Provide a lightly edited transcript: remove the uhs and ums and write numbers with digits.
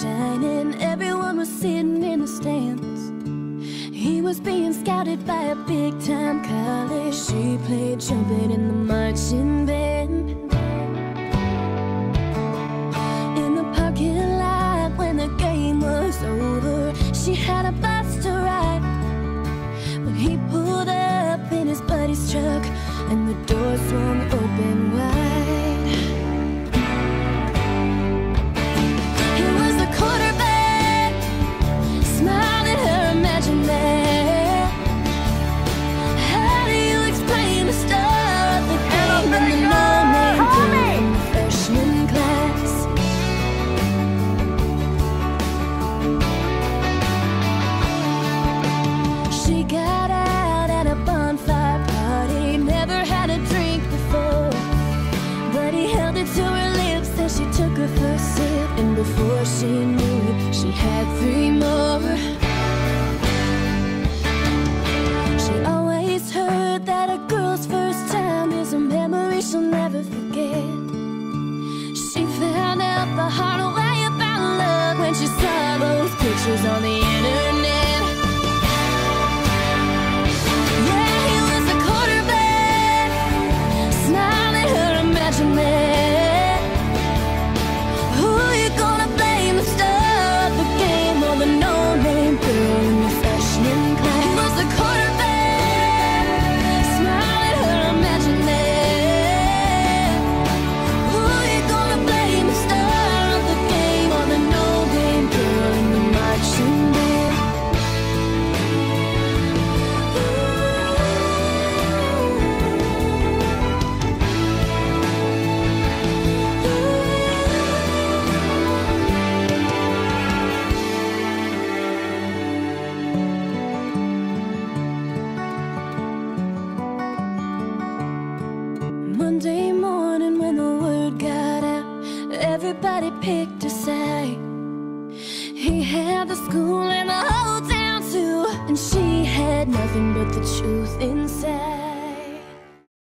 shining, everyone was sitting in the stands. He was being scouted by a big-time college. She played trumpet in the marching band. In the parking lot when the game was over, she had a bus to ride. When he pulled up in his buddy's truck and the door swung open wide. And before she knew it, she had 3 more. She always heard that a girl's first time is a memory she'll never forget. She found out the hard way about love when she saw those pictures on the internet. Yeah, he was a quarterback, smiled at her imagination. Monday morning when the word got out, everybody picked a side. He had the school and the whole town too, and she had nothing but the truth inside.